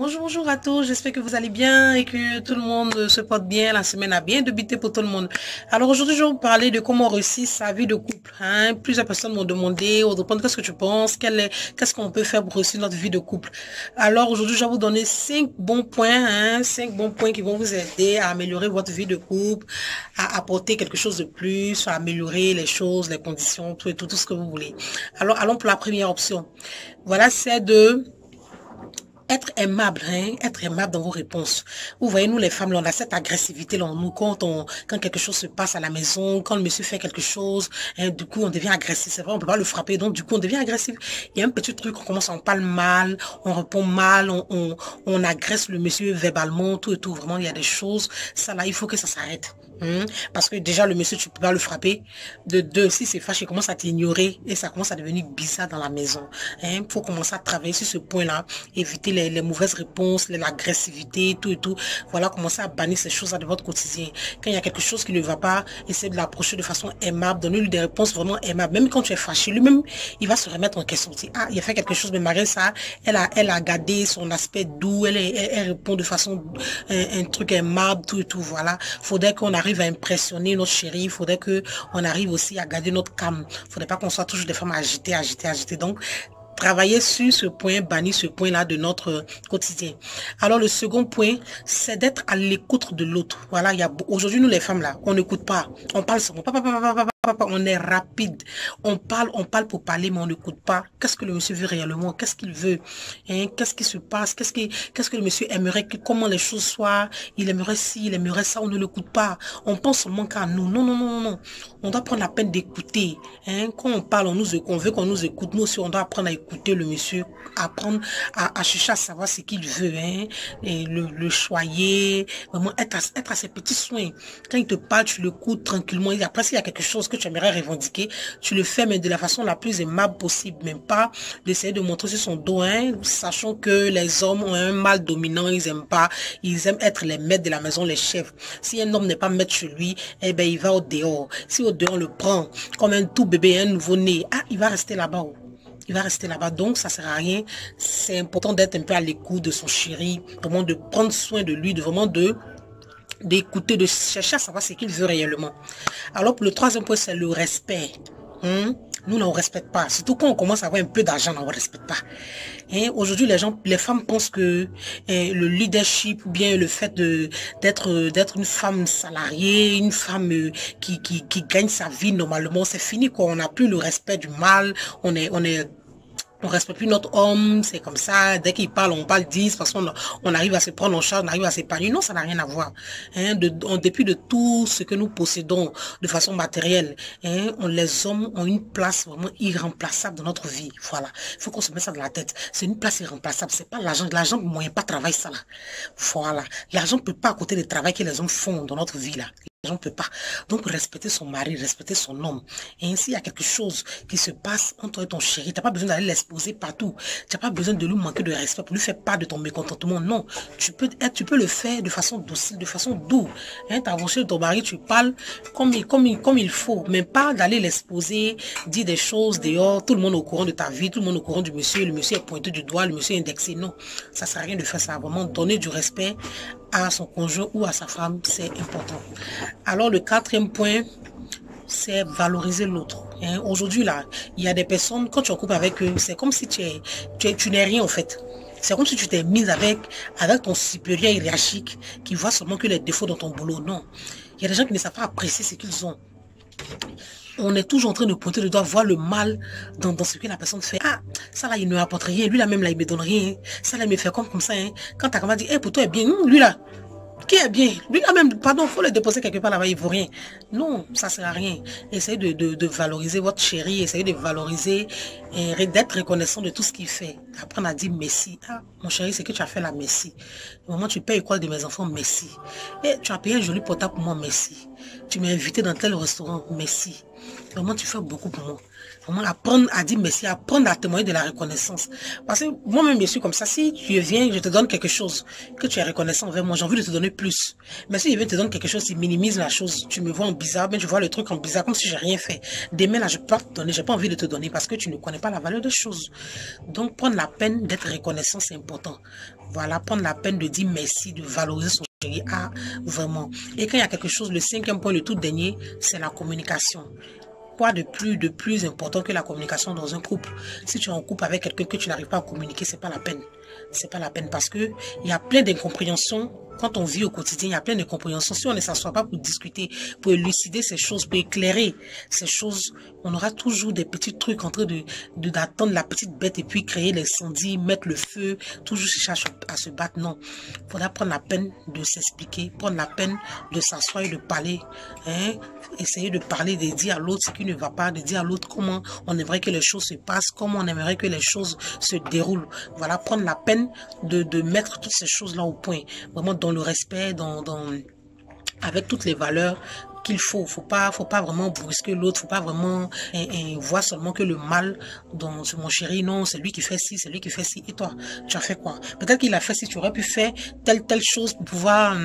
Bonjour à tous, j'espère que vous allez bien et que tout le monde se porte bien, la semaine a bien débuté pour tout le monde. Alors aujourd'hui, je vais vous parler de comment réussir sa vie de couple. Plusieurs personnes m'ont demandé, on répond qu'est-ce que tu penses, qu'est-ce qu'on peut faire pour réussir notre vie de couple. Alors aujourd'hui, je vais vous donner 5 bons points, 5 bons points qui vont vous aider à améliorer votre vie de couple, à apporter quelque chose de plus, à améliorer les choses, les conditions, tout ce que vous voulez. Alors allons pour la première option. Voilà, c'est de... être aimable, être aimable dans vos réponses. Vous voyez, nous les femmes, là, on a cette agressivité là en nous quand quelque chose se passe à la maison, quand le monsieur fait quelque chose, du coup on devient agressif. C'est vrai, on peut pas le frapper, donc du coup on devient agressif. Il y a un petit truc, on commence, on parle mal, on répond mal, on agresse le monsieur verbalement, tout. Vraiment, il y a des choses, ça là, il faut que ça s'arrête. Parce que déjà le monsieur, tu peux pas le frapper. De deux, si c'est fâché, il commence à t'ignorer et ça commence à devenir bizarre dans la maison. Faut commencer à travailler sur ce point-là, éviter les mauvaises réponses, l'agressivité, tout. Voilà, commencer à bannir ces choses-là de votre quotidien. Quand il y a quelque chose qui ne va pas, essayez de l'approcher de façon aimable, donnez-lui des réponses vraiment aimables. Même quand tu es fâché, lui-même, il va se remettre en question. Ah, il a fait quelque chose, mais malgré ça, elle a gardé son aspect doux, elle répond de façon un truc aimable, tout. Voilà, faudrait qu'on arrive à impressionner notre chérie, il faudrait que on arrive aussi à garder notre calme. Il faudrait pas qu'on soit toujours des femmes agitées. Donc, travailler sur ce point, bannir ce point-là de notre quotidien. Alors, le second point, c'est d'être à l'écoute de l'autre. Voilà, aujourd'hui, nous les femmes là, on n'écoute pas. On parle seulement. On est rapide. On parle pour parler, mais on n'écoute pas. Qu'est-ce que le monsieur veut réellement? Qu'est-ce qu'il veut? Qu'est-ce qui se passe? Qu'est-ce que le monsieur aimerait? Comment les choses soient? Il aimerait ci, il aimerait ça. On ne l'écoute pas. On pense seulement qu'à nous. Non. On doit prendre la peine d'écouter. Quand on parle, on veut qu'on nous écoute. Nous aussi, on doit apprendre à écouter le monsieur, apprendre à chercher à savoir ce qu'il veut. Et le choyer, vraiment être à ses petits soins. Quand il te parle, tu l'écoutes tranquillement. Et après, s'il y a quelque chose que tu aimerais revendiquer, tu le fais, mais de la façon la plus aimable possible, même pas d'essayer de montrer sur son dos, sachant que les hommes ont un mâle dominant, ils aiment pas, ils aiment être les maîtres de la maison, les chefs. Si un homme n'est pas maître chez lui, eh ben il va au dehors. Si au dehors on le prend comme un tout bébé, un nouveau-né, il va rester là-bas. Il va rester là-bas, donc ça sert à rien. C'est important d'être un peu à l'écoute de son chéri, vraiment de prendre soin de lui, d'écouter, de chercher à savoir ce qu'il veut réellement. Alors pour le troisième point, c'est le respect. Nous, on ne respecte pas. Surtout quand on commence à avoir un peu d'argent, on ne respecte pas. Aujourd'hui, les femmes pensent que le leadership ou bien le fait d'être une femme salariée, une femme qui gagne sa vie normalement, c'est fini, quoi. On n'a plus le respect du mâle, on respecte plus notre homme, c'est comme ça. Dès qu'il parle, on parle 10, parce qu'on arrive à se prendre en charge, on arrive à s'épanouir. Non, ça n'a rien à voir. En dépit de tout ce que nous possédons de façon matérielle, les hommes ont une place vraiment irremplaçable dans notre vie. Voilà. Il faut qu'on se mette ça dans la tête. C'est une place irremplaçable. C'est pas l'argent. L'argent ne moyen pas travailler ça, là. Voilà. L'argent ne peut pas à côté du travail que les hommes font dans notre vie, là. On ne peut pas. Donc, respecter son mari, respecter son homme. Et ainsi, il y a quelque chose qui se passe entre toi et ton chéri. Tu n'as pas besoin d'aller l'exposer partout. Tu n'as pas besoin de lui manquer de respect pour lui faire part de ton mécontentement. Non. Tu peux le faire de façon docile, de façon douce. T'avancer de ton mari, tu parles comme il faut. Mais pas d'aller l'exposer, dire des choses dehors. Tout le monde est au courant de ta vie, tout le monde est au courant du monsieur. Le monsieur est pointé du doigt, le monsieur est indexé. Non. Ça ne sert à rien de faire ça. Vraiment, donner du respect à son conjoint ou à sa femme, c'est important. Alors, le quatrième point, c'est valoriser l'autre. Aujourd'hui, là, il y a des personnes, quand tu en coupes avec eux, c'est comme si tu n'es rien, en fait. C'est comme si tu t'es mise avec ton supérieur hiérarchique qui voit seulement que les défauts dans ton boulot. Non. Il y a des gens qui ne savent pas apprécier ce qu'ils ont. On est toujours en train de pointer le doigt, voir le mal dans ce que la personne fait. Ah, ça là, il ne rapporte rien. Lui là même, là, il me donne rien. Ça là, il me fait comme ça. Quand ta camarade dit, pour toi, est bien. Lui là, qui est bien. Lui là même, pardon, il faut le déposer quelque part là-bas, il ne vaut rien. Non, ça ne sert à rien. Essayez de valoriser votre chéri. Essayez de valoriser et d'être reconnaissant de tout ce qu'il fait. Apprendre à dire merci. Ah, mon chéri, c'est que tu as fait la merci. Au moment où tu payes l'école de mes enfants, merci. Et tu as payé un joli portable pour moi, merci. Tu m'as invité dans tel restaurant, merci. Vraiment, tu fais beaucoup pour moi. vraiment apprendre à dire merci, apprendre à témoigner de la reconnaissance. Parce que moi-même, je suis comme ça. Si tu viens, je te donne quelque chose que tu es reconnaissant vraiment, j'ai envie de te donner plus. Mais si je viens te donner quelque chose, tu minimises la chose. Tu me vois en bizarre, mais je vois le truc en bizarre, comme si j'ai rien fait. Demain, là, je peux pas te donner, j'ai pas envie de te donner parce que tu ne connais pas la valeur des choses. Donc, prendre la peine d'être reconnaissant, c'est important. Voilà, prendre la peine de dire merci, de valoriser son chéri. Ah, vraiment. Et quand il y a quelque chose, le 5e point, le tout dernier, c'est la communication. Quoi de plus important que la communication dans un couple? Si tu es en couple avec quelqu'un que tu n'arrives pas à communiquer, c'est pas la peine. C'est pas la peine parce que il y a plein d'incompréhensions. Quand on vit au quotidien, il y a plein d'incompréhensions. Si on ne s'assoit pas pour discuter, pour élucider ces choses, pour éclairer ces choses, on aura toujours des petits trucs en train d'attendre la petite bête et puis créer l'incendie, mettre le feu, toujours chercher à se battre. Non, il faudra prendre la peine de s'expliquer, prendre la peine de s'asseoir et de parler. Hein? Essayer de parler, de dire à l'autre ce qui ne va pas, de dire à l'autre comment on aimerait que les choses se passent, comment on aimerait que les choses se déroulent. Voilà, prendre la peine de mettre toutes ces choses-là au point. Vraiment dans le respect, avec toutes les valeurs qu'il faut. Faut pas vraiment brusquer l'autre, faut pas vraiment voir seulement que le mal dans mon chéri, non, c'est lui qui fait ci, c'est lui qui fait ci. Et toi, tu as fait quoi? Peut-être qu'il a fait ci, tu aurais pu faire telle chose pour pouvoir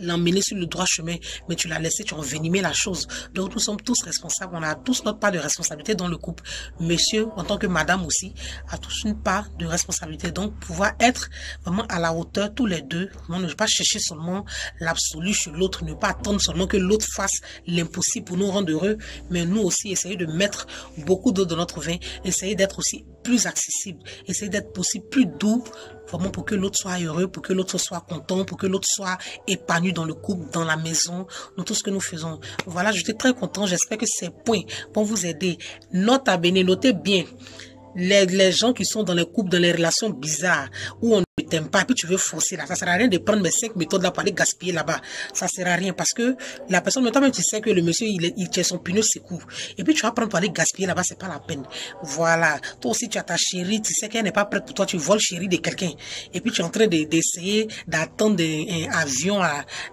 l'emmener sur le droit chemin, mais tu l'as laissé, tu as envenimé la chose. Donc nous sommes tous responsables, on a tous notre part de responsabilité dans le couple. Monsieur, en tant que madame aussi, a tous une part de responsabilité. Donc pouvoir être vraiment à la hauteur tous les deux, ne pas chercher seulement l'absolu chez l'autre, ne pas attendre seulement que l'autre fasse l'impossible pour nous rendre heureux, mais nous aussi essayer de mettre beaucoup d'eau dans notre vin, essayer d'être aussi plus accessible, essayer d'être aussi plus doux, vraiment pour que l'autre soit heureux, pour que l'autre soit content, pour que l'autre soit épanoui dans le couple, dans la maison, dans tout ce que nous faisons. Voilà, j'étais très content. J'espère que ces points vont vous aider. Note à béné, notez bien les gens qui sont dans les couples, dans les relations bizarres, où on ne t'aime pas, et puis tu veux forcer là. Ça sert à rien de prendre mes 5 méthodes là pour aller gaspiller là-bas. Ça sert à rien parce que la personne, notamment tu sais que le monsieur, il son pneu secoue. Et puis tu vas prendre pour aller gaspiller là-bas, c'est pas la peine. Voilà. Toi aussi, tu as ta chérie, tu sais qu'elle n'est pas prête pour toi, tu voles chérie de quelqu'un. Et puis tu es en train d'essayer d'attendre un avion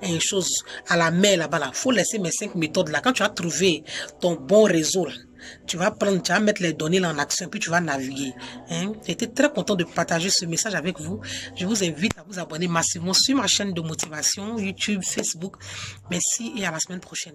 une chose à la mer là-bas là. Faut laisser mes 5 méthodes là. Quand tu as trouvé ton bon réseau là, tu vas mettre les données en action, puis tu vas naviguer. Hein? J'étais très content de partager ce message avec vous. Je vous invite à vous abonner massivement sur ma chaîne de motivation, YouTube, Facebook. Merci et à la semaine prochaine.